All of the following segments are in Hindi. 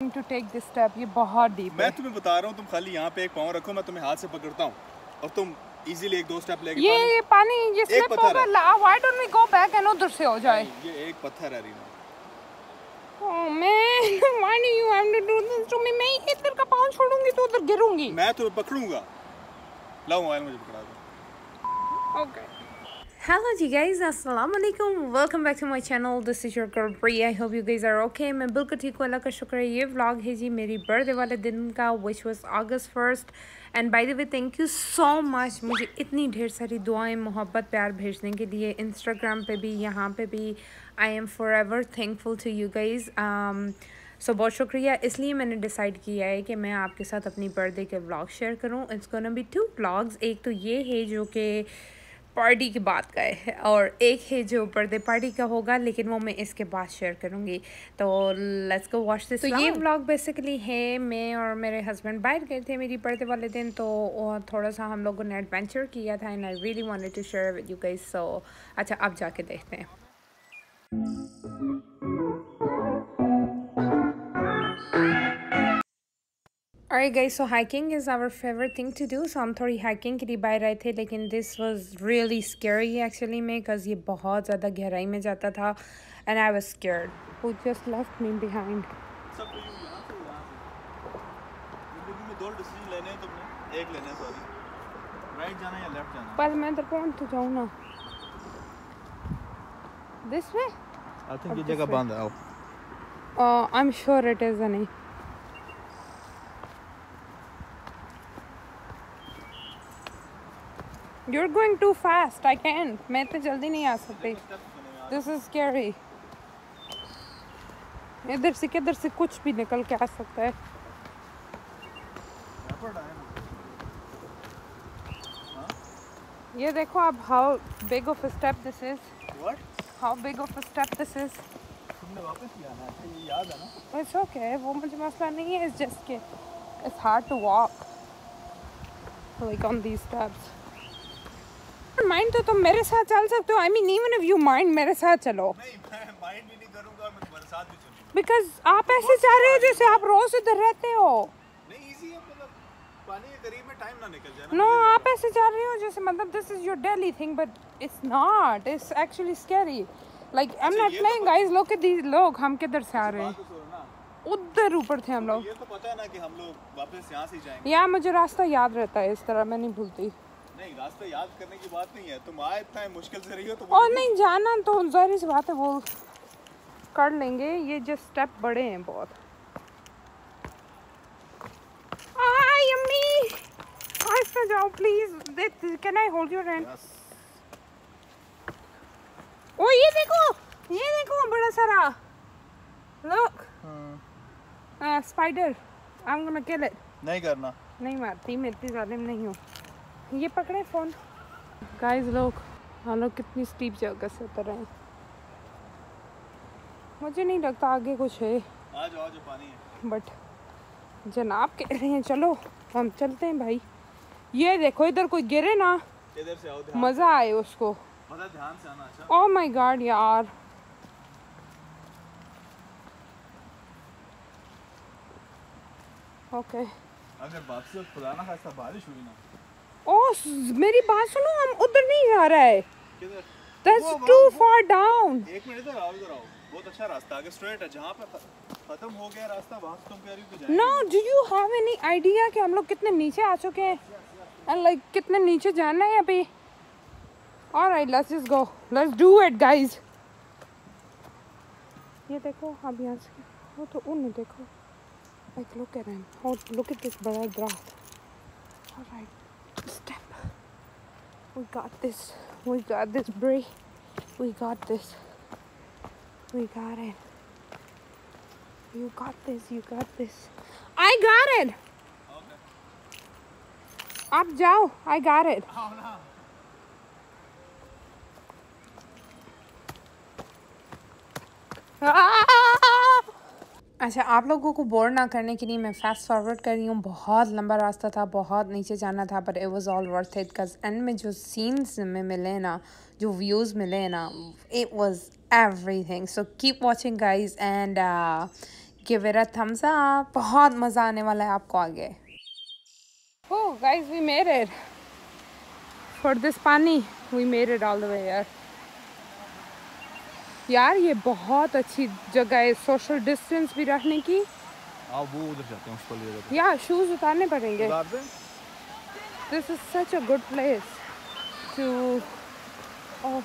To take this step, ये बहुत deep है। मैं तुम्हें बता रहा हूँ, तुम खाली यहाँ पे एक पाँव रखो, मैं तुम्हें हाथ से पकड़ता हूँ और तुम easily एक दो step लेके ये पानी जिसमें होगा लाव, why don't we go back and उधर से हो जाए? ये एक पत्थर है Reena. Oh man, why do you have to do this to me? मैं इधर का पाँव छोड़ूंगी तो उधर गिरूंगी। मैं तुम्हें पकड़ूंगा। लाओ मोबाइल मुझे पकड़ा दो। Okay. Hello ji guys, Assalamualaikum, welcome back to my channel. This is your girl Bri. I hope you guys are okay. मैं बिल्कुल ठीक हूँ, अल्लाह का शुक्र है। ये व्लॉग है जी मेरी बर्थडे वाले दिन का, which was August 1st. And by the way, thank you so much, मुझे इतनी ढेर सारी दुआएं मोहब्बत प्यार भेजने के लिए, Instagram पे भी, यहाँ पे भी। I am forever thankful to you guys. So बहुत शुक्रिया। इसलिए मैंने डिसाइड किया है कि मैं आपके साथ अपनी बर्थडे के व्लॉग शेयर करूँ। It's gonna be 2 vlogs. एक तो ये है जो कि पार्टी की बात का है और एक है जो बर्थडे पार्टी का होगा, लेकिन वो मैं इसके बाद शेयर करूँगी। तो लेट्स गो वॉच दिस। तो ये व्लॉग बेसिकली है, मैं और मेरे हस्बैंड बाहर गए थे मेरी बर्थडे वाले दिन, तो थोड़ा सा हम लोगों ने एडवेंचर किया था and I really wanted to share with you guys. So अच्छा, अब जाके देखते हैं। Alright guys, so hiking is our favorite thing to do. So हम थोड़ी hiking के लिए बाहर आए थे, लेकिन this was really scary actually में, because ये बहुत ज़्यादा गहराई में जाता था and I was scared. Who just left me behind? दो डिसीजन लेने हैं तुमने, एक लेना है, सॉरी। राइट जाना या लेफ्ट जाना? पर मैं तो पहुँच तो जाऊँ ना। This way? I think ये जगह बंद है। I'm sure it is नहीं। You're going too fast. I can't. मैं इतने जल्दी नहीं आ सकती. This is scary. इधर से किधर से कुछ भी निकल के आ सकता है. ये देखो आप, how big of a step this is. What? How big of a step this is. तुमने वापस किया ना, ये याद है ना? It's okay. वो मुझे मसला नहीं है. It's just कि it's hard to walk like on these steps. Mind तो तुम मेरे साथ चल सकते हो। I mean even if you mind, मेरे साथ चलो। नहीं, मैं माइंड भी नहीं करूँगा, मैं तुम्हारे साथ भी चलूँगा। Because आप ऐसे जा रहे हो जैसे आप रोज इधर रहते हो। नहीं easy है, मतलब पानी के करीब में टाइम ना निकल जाए। No, आप ऐसे जा रहे हो जैसे मतलब this is your daily thing, but it's not. It's actually scary. Like I'm not playing, guys. Look at these लोग, हम किधर से आ रहे हैं? उधर ऊपर थे हम लोग। ये तो पता है ना कि हम लोग वापस यहाँ से जाएंगे। यार मुझे रास्ता याद रहता है, इस तरह मैं नहीं भूलती। नहीं, रास्ता याद करने की बात नहीं है। तुम आए इतना मुश्किल से रही हो तो और नहीं जाना तो ज़ाहिर सी बात है, वो कर लेंगे। ये जो स्टेप बड़े हैं बहुत। आई अम्मी आस्ता जाओ please. Can I hold your hand? ओ ये देखो, ये देखो बड़ा सारा। Look spider. I am gonna kill it. नहीं करना, नहीं मारती मैं, इतनी जालिम नहीं हूँ। ये पकड़े फोन। गाइस लोग, हम लोग कितनी स्टीप जगह से उतर रहे हैं। मुझे नहीं लगता आगे कुछ है। आ जाओ पानी है। बट जनाब कह रहे हैं चलो, हम चलते हैं भाई। ये देखो इधर कोई गिरे ना, इधर से आओ, मज़ा आए उसको। मज़ा ध्यान से आना। अच्छा। ओह माय गॉड यार, ओके। अगर वापस खुदा ना खासा बारिश हुई ना। ओ मेरी बात सुनो, हम उधर नहीं जा रहा है। That's too far down. एक मिनट, इधर आओ, इधर आओ। बहुत अच्छा रास्ता आगे स्ट्रेट है, जहाँ पे खत्म हो गया रास्ता वहाँ तुम प्यारी पे जाएंगे। No, do you have any idea कि हम लोग कितने नीचे आ चुके हैं? And like कितने नीचे जाना है अभी? Alright, let's just go. Let's do it, guys. ये देखो आप यहाँ से, वो तो उन्हें देखो। Like look at him. Oh, look at this big draft. Alright. Step. We got this. We got this, Bri. We got this. We got it. You got this. You got this. I got it. Okay. Up, Joe. I got it. Oh no. Ah! अच्छा, आप लोगों को बोर ना करने के लिए मैं फास्ट फॉरवर्ड कर रही हूँ। बहुत लंबा रास्ता था, बहुत नीचे जाना था, पर it was all worth it. Because and में जो सीन्स में मिले ना, जो व्यूज़ मिले ना, it was everything. So keep watching guys and give it a thumbs up. बहुत मज़ा आने वाला है आपको आगे. Oh guys, we made it. For this पानी, we made it all the way here. यार ये बहुत अच्छी जगह है social distance भी रखने की. आओ वो उधर जाते हैं उसको ले जाते हैं. यार shoes उतारने पड़ेंगे. This is such a good place to. Oh,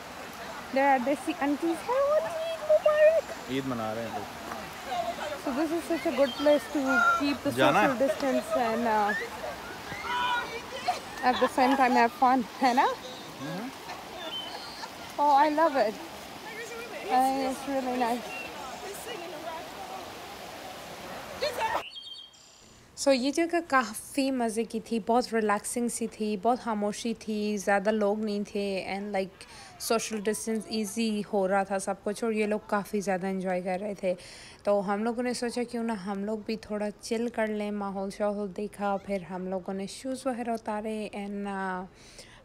there are desi aunties. Hello, auntie. Eid मना रहे हैं लोग. So this is such a good place to keep the social distance and at the same time have fun, है ना? Oh, I love it. It's really nice. सो ये जगह काफ़ी मज़े की थी, बहुत रिलैक्सिंग सी थी, बहुत खामोशी थी, ज़्यादा लोग नहीं थे and like social distance easy हो रहा था सब कुछ और ये लोग काफ़ी ज़्यादा एंजॉय कर रहे थे. तो हम लोगों ने सोचा क्यों ना हम लोग भी थोड़ा चिल कर लें. माहौल शाहौल देखा, फिर हम लोगों ने शूज़ वगैरह उतारे एंड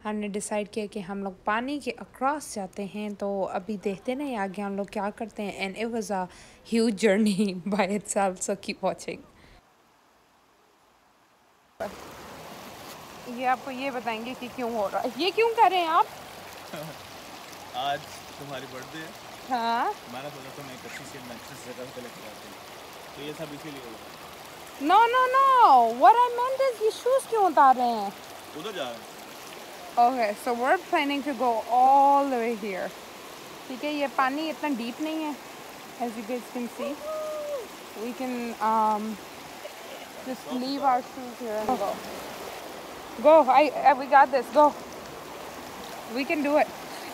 हमने डिसाइड किया कि हम लोग पानी के अक्रॉस जाते हैं. तो अभी देखते नहीं आगे हम लोग क्या करते हैं and it was a huge journey by itself, so keep watching. ये आपको ये बताएंगे कि क्यों हो रहा है, ये क्यों कर रहे हैं आप. आज तुम्हारी बर्थडे है. हाँ मैंने बोला तो मैं अच्छी सी मैचिस जगह पे लेके आती हूं, तो ये सब इसीलिए हो रहा है. No no no, what I meant is ये शूज क्यों उतार रहे हैं, उधर जा रहे हैं. Okay so we are planning to go all the way here. ठीक है, ये पानी इतना डीप नहीं है, as you guys can see we can just leave our shoes here and go. Go, we got this. Go. We can do it.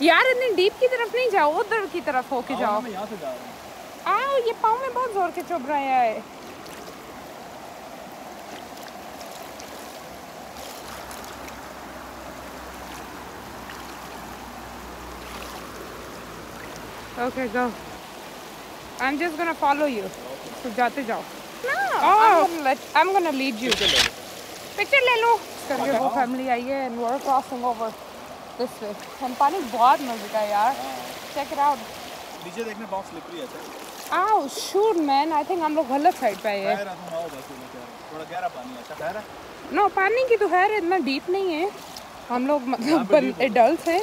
यार इतनी deep की तरफ नहीं जाओ, उधर की तरफ होके जाओ. मैं यहाँ से जा रहा हूँ. आओ ये पाँव में बहुत जोर के चुभ रहा है. Okay, go. I'm just gonna follow you. तो जाते जाओ. No, I'm gonna lead you. Picture ले लो. करके वो family आई है and we're crossing over this way. हम पानी बहुत मज़े का यार. Check it out. नीचे देखने बहुत slippery है तो. Oh shoot man, I think हम लोग गलत side पे आए. गहरा तो ना हो बस उन्हें क्या. थोड़ा गहरा पानी है. अच्छा गहरा? No पानी की तो है इतना deep नहीं है. हम लोग मतलब adults हैं.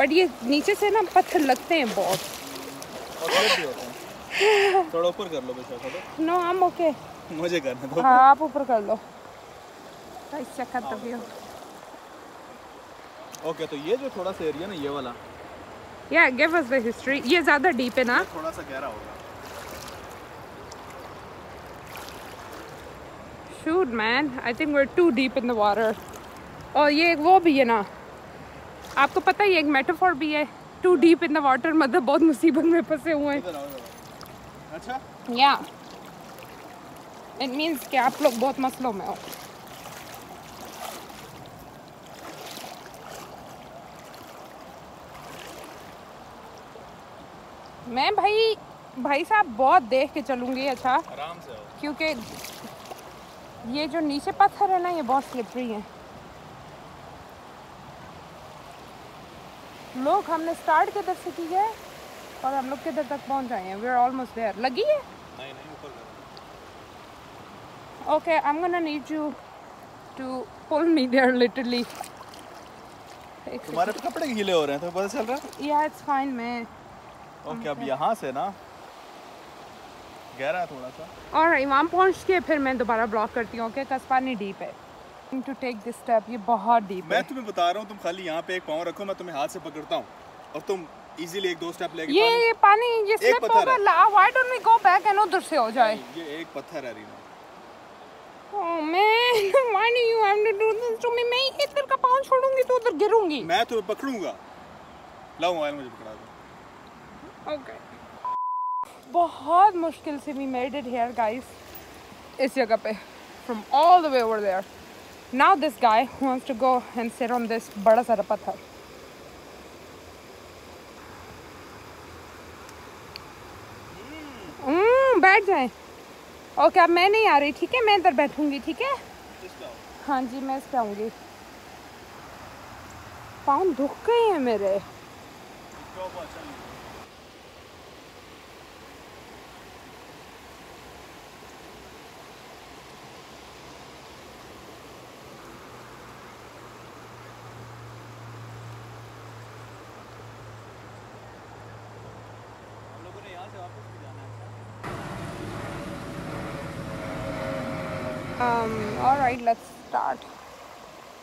But ये नीचे से ना पत्थर लगते हैं बहुत. और गलत भी होता है. थोड़ा ऊपर कर लो बेशक. नो आई एम ओके, मुझे करना दो. हाँ आप ऊपर कर लो. ऐसा करते भी हो. ओके तो ये जो थोड़ा सा एरिया ना ये वाला, या गिव अस द हिस्ट्री. ये ज्यादा डीप है ना, थोड़ा सा गहरा होगा. Shoot man, I think we are too deep in the water. और ये वो भी है ना, आपको पता है ये एक मेटाफोर भी है, too deep in the water मतलब बहुत मुसीबत में फंसे हुए हैं. अच्छा? Yeah. It means कि आप लोग बहुत मसलों में हो. मैं भाई साहब बहुत देख के चलूंगी. अच्छा आराम से आओ, क्योंकि ये जो नीचे पत्थर है ना ये बहुत स्लिपरी है. लोग हमने स्टार्ट किधर से की है और हम लोग किधर तक पहुंच जाए हैं. We are almost there. लगी है? नहीं नहीं ऊपर. Okay I am gonna need you to pull me there literally. तुम्हारे कपड़े गीले हो रहे हैं तो पता चल रहा है. या इट्स फाइन मैन. ओके अब यहाँ से ना गहरा थोड़ा सा. ऑलराइट वहाँ पहुँच के फिर मैं दोबारा ब्लॉक करती हूँ. ओके कसपानी डीप है. To take this step. ये बहुत डीप है. मैं तुम्हें बता रहा हूँ, तुम खाली यहाँ पे एक पाँव रखो, मैं तुम्हें हाथ से पकड़ता हूँ और तुम इजीली एक दो स्टेप लेके. ये पानी ये स्लिप होगा. Why don't we go back and उधर से हो जाए. ये एक पत्थर है Reena. Oh man, why do you have to do this to me. मैं इधर का पांव छोड़ूंगी तो उधर गिरूंगी. मैं तुम्हें पकड़ूंगा. लाओ मोबाइल मुझे पकड़ा दो. ओके बहुत मुश्किल से we made it here guys, इस जगह पे from all the way over there. Now this guy wants to go and sit on this बड़ा सारा पत्थर. बैठ जाएं. ओके अब मैं नहीं आ रही. ठीक है मैं इधर बैठूंगी. ठीक है हाँ जी मैं इस पे आऊँगी. पाँव दुख गए हैं मेरे. Alright, let's start.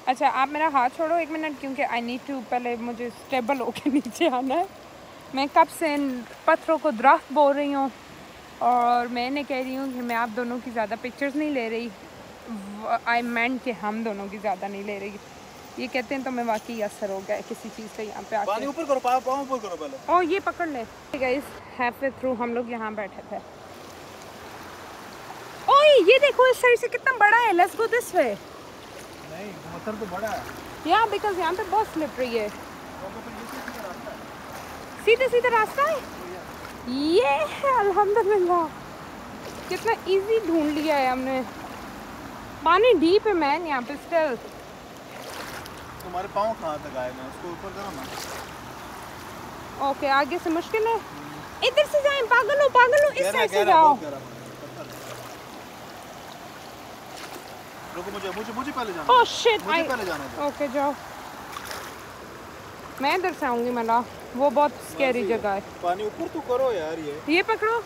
अच्छा आप मेरा हाथ छोड़ो एक मिनट क्योंकि आई नीड टू पहले मुझे स्टेबल होके नीचे आना है। मैं कब से इन पत्थरों को दरख्त बोल रही हूँ और मैं नहीं कह रही हूँ कि मैं आप दोनों की ज़्यादा पिक्चर्स नहीं ले रही, आई मेंट कि हम दोनों की ज़्यादा नहीं ले रही। ये कहते हैं तो मैं वाकई असर हो गया किसी चीज़ से यहाँ पे आके। ऊपर करो, पाँव ऊपर करो पहले। ओ ये पकड़ ले गाइस, हैफ थ्रू हम लोग यहाँ बैठे थे। ओए ये देखो इस साइड से कितना बड़ा है, लेट्स गो दिस वे। नहीं मौसम तो बड़ा है। Yeah, because यहाँ पे बहुत स्लिपरी है। सीधा सीधा रास्ता है। ये अल्हम्दुलिल्लाह कितना इजी ढूंढ लिया है हमने। पानी डीप है मैन यहाँ पे स्टिल। तुम्हारे पाँव कहाँ तक आए मैं उसको ऊपर करो ना। ओके आगे से मुश्किल है, इधर से जाएं पागल हो इस साइड से जाओ। रुको मुझे पहले जाना। ओह शिट मुझे पहले जाना है। ओके जाओ, मैं इधर से आऊँगी मला, वो बहुत स्कैरी जगह है। पानी ऊपर तो करो यार ये पकड़ो।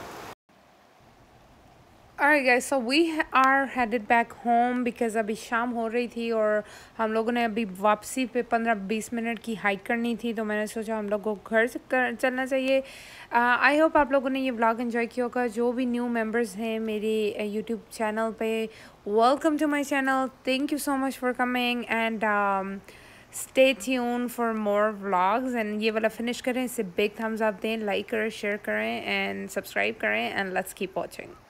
Alright guys, so we are headed back home because अभी शाम हो रही थी और हम लोगों ने अभी वापसी पे 15-20 मिनट की हाइक करनी थी तो मैंने सोचा हम लोग को घर से चलना चाहिए। आई होप आप लोगों ने ये व्लॉग एंजॉय किया होगा। जो भी न्यू मेंबर्स हैं मेरे यूट्यूब चैनल पे, welcome to my channel, thank you so much for coming and stay tune for more vlogs. And ये वाला फिनिश करें, इसे बिग थम्स अप दें, लाइक करें, शेयर करें एंड सब्सक्राइब करें and let's keep watching.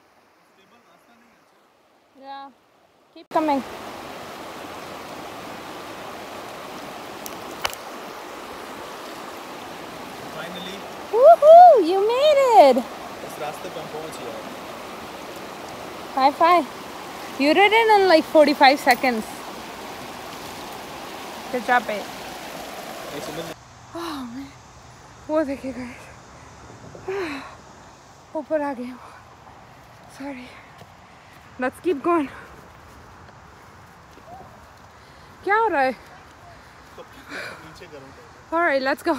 Yeah, keep coming. Finally. Woohoo! You made it. इस रास्ते पे हम पहुंच गए। High five. You did it in like 45 seconds. Good job, babe. Oh man, वो देखिए guys, ऊपर आ गए। Sorry. Let's keep going. क्या हो रहा है? Alright, let's go.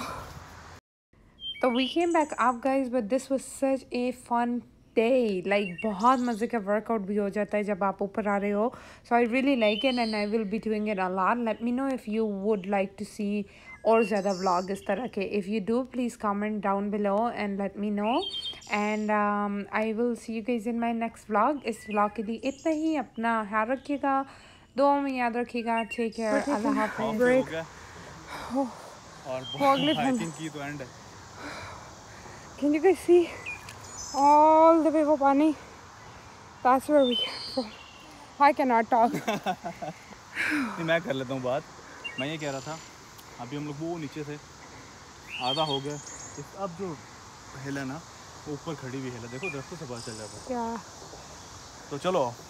So we came back up guys, but this was such a fun day. Like बहुत मजे का workout भी हो जाता है जब आप ऊपर आ रहे हो. So I really like it and I will be doing it a lot. Let me know if you would like to see और ज़्यादा vlog इस तरह के. If you do, please comment down below and let me know. And I will see you guys in my next vlog. इस व्लॉग के लिए इतना ही, अपना ख्याल रखिएगा, दुआ में याद रखिएगा, ठीक है। अल्लाह हाफ़िज़। ब्रेक और हाइकिंग की तो एंड है। Can you guys see all the way वो पानी? That's where we can go. I can not talk. मैं कर लेता हूँ बात। मैं ये कह रहा था अभी हम लोग वो नीचे से आधा हो गया, अब जो हिला ना ऊपर खड़ी भी है, देखो दरख्तों से बाहर चल जाता है। तो चलो।